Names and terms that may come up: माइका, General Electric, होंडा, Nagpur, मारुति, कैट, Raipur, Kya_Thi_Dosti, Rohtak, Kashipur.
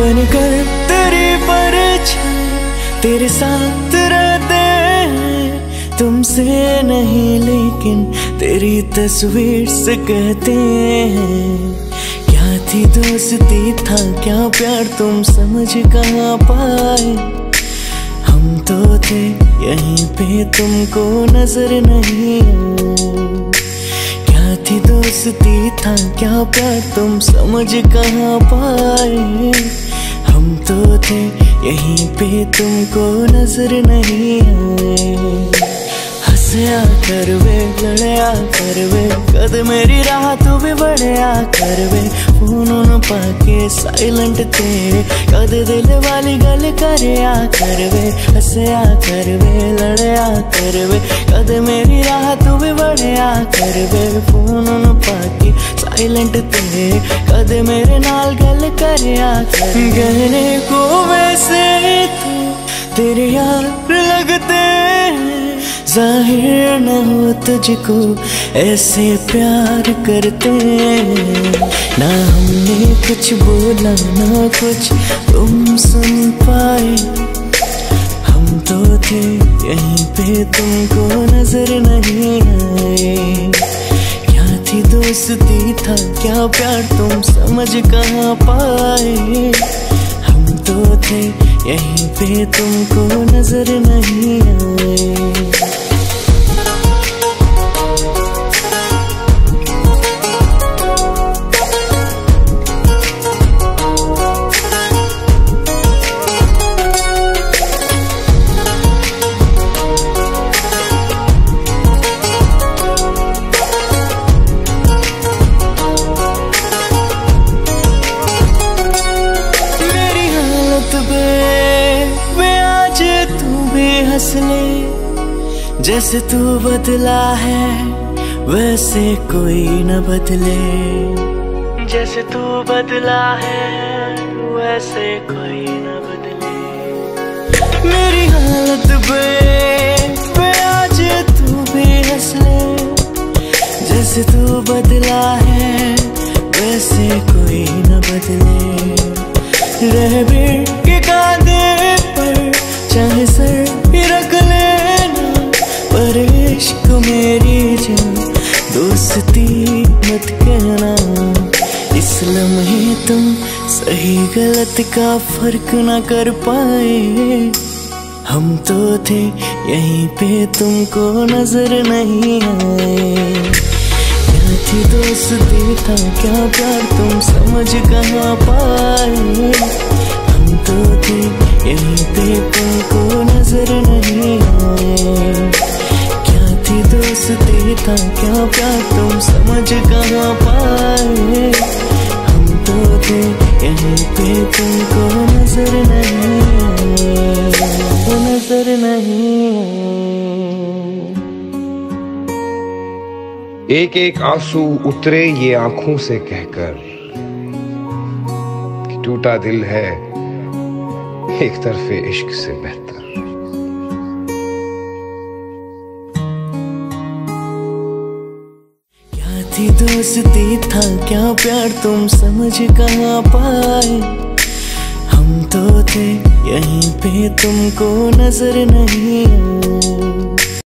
बनकर तेरी परछाई तेरे साथ रहते हैं, तुमसे नहीं लेकिन तेरी तस्वीर से कहते हैं। क्या थी दोस्ती था क्या प्यार, तुम समझ कहाँ पाए। हम तो थे यहीं पे तुमको नजर नहीं आए। क्या थी दोस्ती था क्या प्यार, तुम समझ कहाँ पाए। हम तो थे यहीं पे तुमको नजर नहीं आए। हंसे आकर वे, लड़े आकर वे, कद मेरी राह तू भी बढ़े आकर वे। फोन पाके साइलेंट तेरे कद दिल वाली गल करे आकर वे। हंसे आकर वे, लड़े आकर वे, कद मेरी राह तू भी बढ़े आकर वे। फोन पाके साइलेंट तेरे कद मेरे नाल गल करे आकर। गहने को वैसे तू तेरे यार लगते, जाहिर न हो तुझको ऐसे प्यार करते। ना हमने कुछ बोला ना कुछ तुम सुन पाए। हम तो थे यहीं पे तुमको नजर नहीं आए। क्या थी दोस्ती था क्या प्यार, तुम समझ कहाँ पाए। हम तो थे यहीं पे तुमको नजर नहीं आए। जैसे तू बदला है वैसे कोई न बदले, जैसे तू बदला है वैसे कोई न बदले। मेरी हालत पे आज तू भी हंस ले, जैसे तू बदला है वैसे कोई न बदले। रह भी कांधे पर चाहे सर ही रख लेना, पर इश्क मेरी जान दोस्ती मत कहना। इस लम्हे तुम सही गलत का फर्क ना कर पाए। हम तो थे यहीं पे तुमको नजर नहीं आए। क्या थी दोस्ती था क्या प्यार, तुम समझ कहाँ पाए। हम तो थे यहीं पे तुमको नजर नहीं आए। क्या थी दोस्ती था क्या प्यार, तुम समझ कहाँ पाए। हम तो थे यहीं पे तुमको नजर नहीं आए, नजर नहीं आए। एक एक आंसू उतरे ये आंखों से कहकर, टूटा दिल है एक तरफे इश्क से बेहतर। क्या थी दोस्ती था क्या प्यार, तुम समझ कहाँ पाए। हम तो थे यहीं पे तुमको नजर नहीं आए।